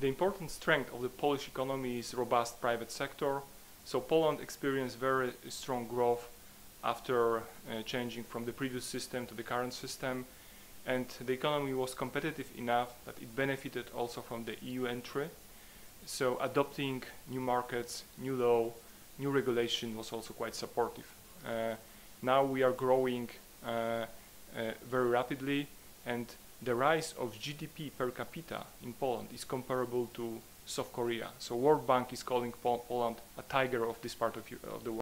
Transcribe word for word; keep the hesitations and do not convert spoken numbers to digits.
The important strength of the Polish economy is robust private sector, so Poland experienced very strong growth after uh, changing from the previous system to the current system, and the economy was competitive enough that it benefited also from the E U entry. So adopting new markets, new law, new regulation was also quite supportive. Uh, now we are growing uh, uh, very rapidly, and the rise of G D P per capita in Poland is comparable to South Korea. So World Bank is calling Pol Poland a tiger of this part of, of the world.